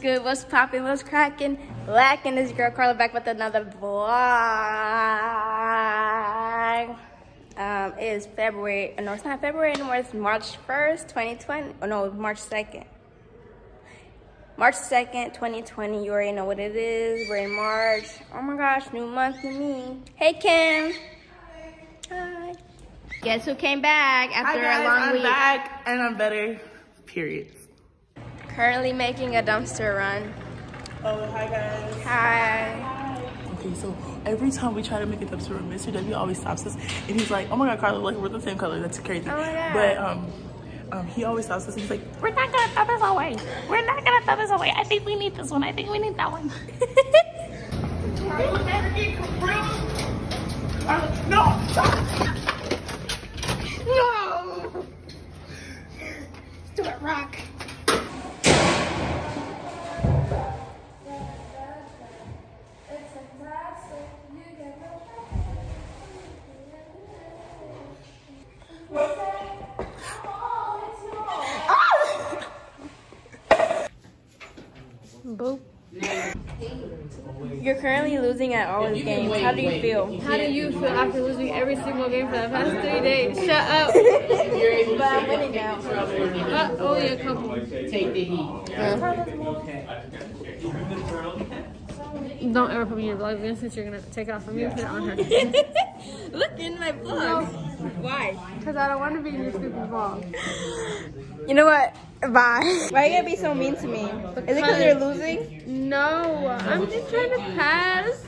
good? What's poppin'? What's crackin'? Lackin', this girl Carla back with another vlog. It is February. No, it's not February anymore. It's March 1st, 2020. Oh, no, March 2nd. March 2nd, 2020. You already know what it is. We're in March. Oh, my gosh. New month to me. Hey, Kim. Hi. Guess who came back after a long week? I'm back, and I'm better. Period. Currently making a dumpster run. Oh, hi guys. Hi. Okay, so every time we try to make a dumpster run, Mr. W always stops us and he's like, oh my God, Carla, like we're the same color. That's crazy. Oh my God. But he always stops us and he's like, we're not gonna throw this away. We're not gonna throw this away. I think we need this one. I think we need that one. No! No! Let's do it, rock. Boop. You're currently losing at all these games. How do you feel? How do you feel after losing every single game for the past 3 days? Shut up. But I'm winning now. Only a couple. Take the heat. Don't ever put me in your vlog again since you're going to take it off from me and put it on her. Look in my vlog. Why? Because I don't want to be in your stupid vlog. You know what? Bye. Why are you gonna be so mean to me? Because is it because you're losing? No, I'm just trying to pass.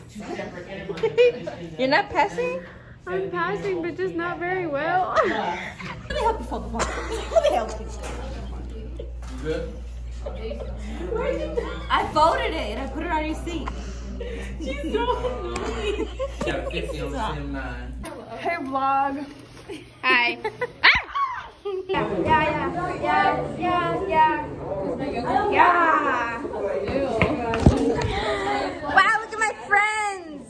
You're not passing? I'm passing, but just not very well. Let me help you fold the ball. Let me help you. You good? I folded it and I put it on your seat. She's so annoying. Hey, vlog. Hi. Yeah. Wow, look at my friends.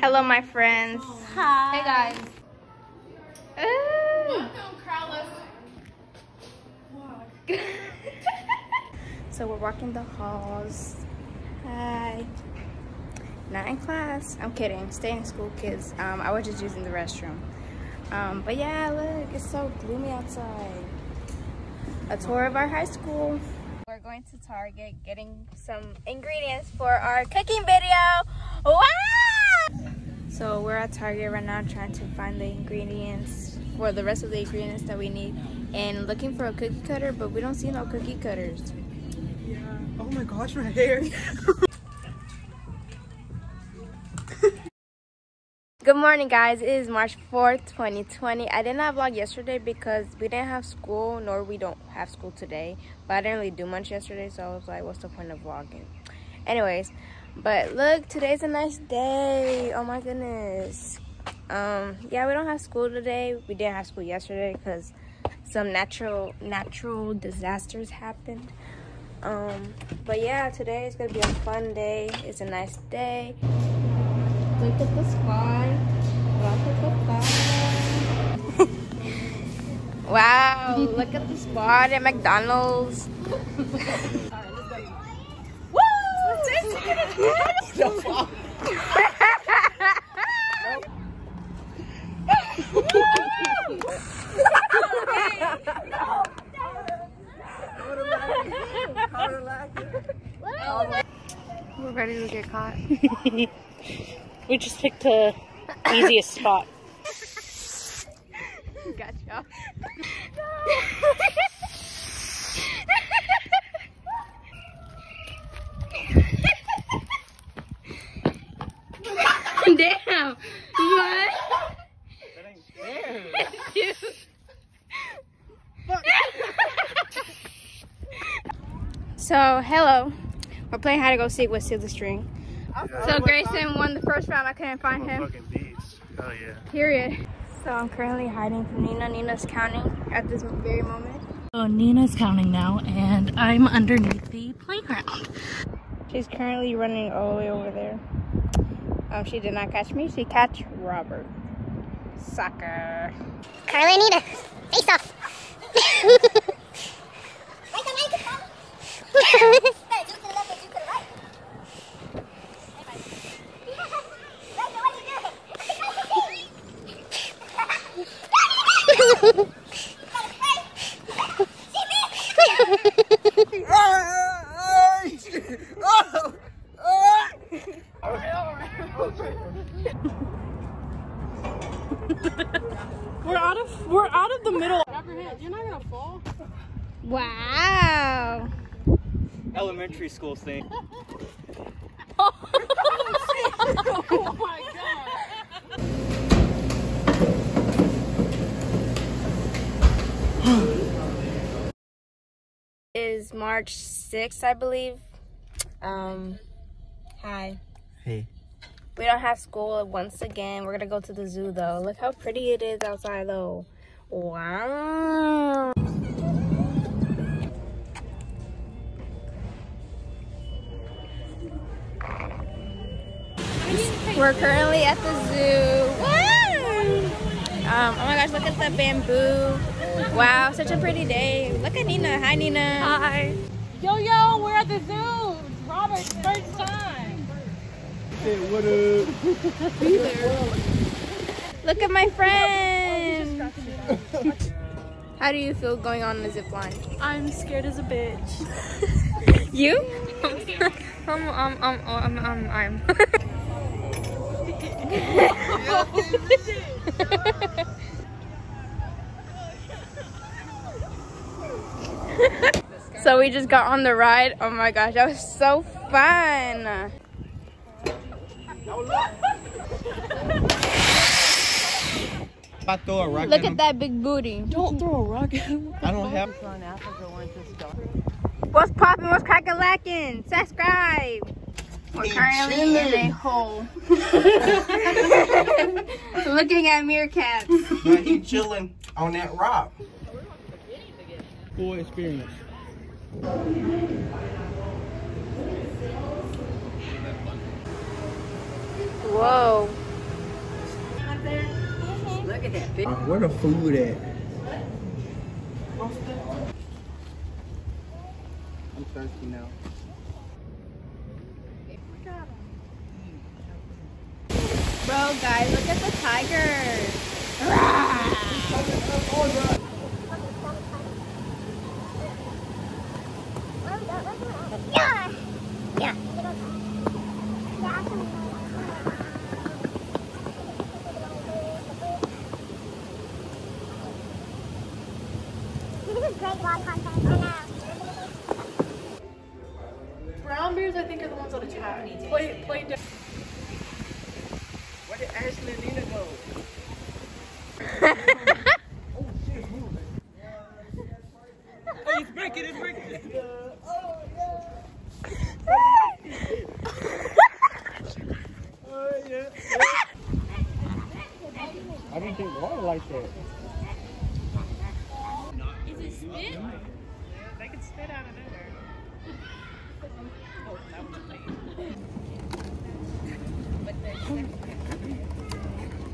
Hello, my friends. Hi. Hey, guys. So we're walking the halls. Hi. Not in class. I'm kidding. Stay in school, kids. I was just using the restroom. But yeah, look, it's so gloomy outside. A tour of our high school. We're going to Target getting some ingredients for our cooking video. Wow! So we're at Target right now trying to find the ingredients for the rest of the ingredients that we need and looking for a cookie cutter, but we don't see no cookie cutters. Yeah. Oh my gosh, right here. Good morning, guys. It is March 4th, 2020. I did not vlog yesterday because we didn't have school, nor we don't have school today. But I didn't really do much yesterday, so I was like, what's the point of vlogging? Anyways. But look, today's a nice day. Oh my goodness. Yeah, we don't have school today. We didn't have school yesterday because some natural disasters happened. But yeah, today is gonna be a fun day. It's a nice day. Look at the sky. Wow, look at the spot at McDonald's. We're ready to get caught. We just picked the easiest spot. Gotcha. Damn! What? That ain't fair. Dude. Fuck. So, hello. We're playing Hide and Go Seek with Seal the String. Yeah. So, Grayson won the first round. I couldn't find him. Fucking beats. Oh, yeah. Period. So, I'm currently hiding from Nina. Nina's counting at this very moment. So Nina's counting now, and I'm underneath the playground. She's currently running all the way over there. She did not catch me, she catch Robert. Sucker. Carla and Nina, face off. We're out of the middle. Grab your hand. You're not gonna fall. Wow. Elementary school thing. Oh my god. Is March 6th, I believe. Hi. Hey. We don't have school once again. We're gonna go to the zoo though. Look how pretty it is outside though. Wow. We're currently at the zoo. Wow. Oh my gosh, look at the bamboo. Wow, such a pretty day. Look at Nina. Hi, Nina. Hi. Yo, we're at the zoo. It's Robert's first time. What up? Look at my friend. How do you feel going on the zip line? I'm scared as a bitch. You? I'm. So we just got on the ride. Oh my gosh, that was so fun. I throw a rock. Look at that big booty. Don't throw a rock at him. I don't have fun after the one just got. What's poppin'? What's crackalackin'? Subscribe. We're currently in a hole. Looking at meerkats. But he chilling on that rock. Full experience. Whoa. Look at that big. Where the food at? I'm thirsty now. Bro, guys, look at the tiger. Yeah. Yeah. Brown bears, I think, are the ones that attack. Play down. Where did Ashley and Nina go? Oh shit, move it. He's breaking it, breaking it. Oh yeah. Oh yeah. I didn't think water like that. Spit? They could spit out of nowhere. Oh, that was late.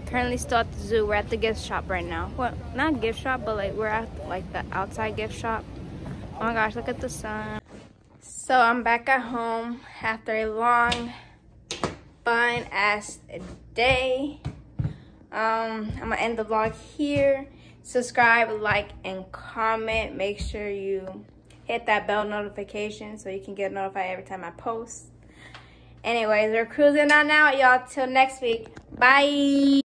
Currently still at the zoo. We're at the gift shop right now. Well, not gift shop, but like we're at like the outside gift shop. Oh my gosh, look at the sun. So I'm back at home after a long, fun ass day. I'm gonna end the vlog here. Subscribe, like, and comment. Make sure you hit that bell notification so you can get notified every time I post. Anyways, we're cruising on out, y'all. Till next week. Bye.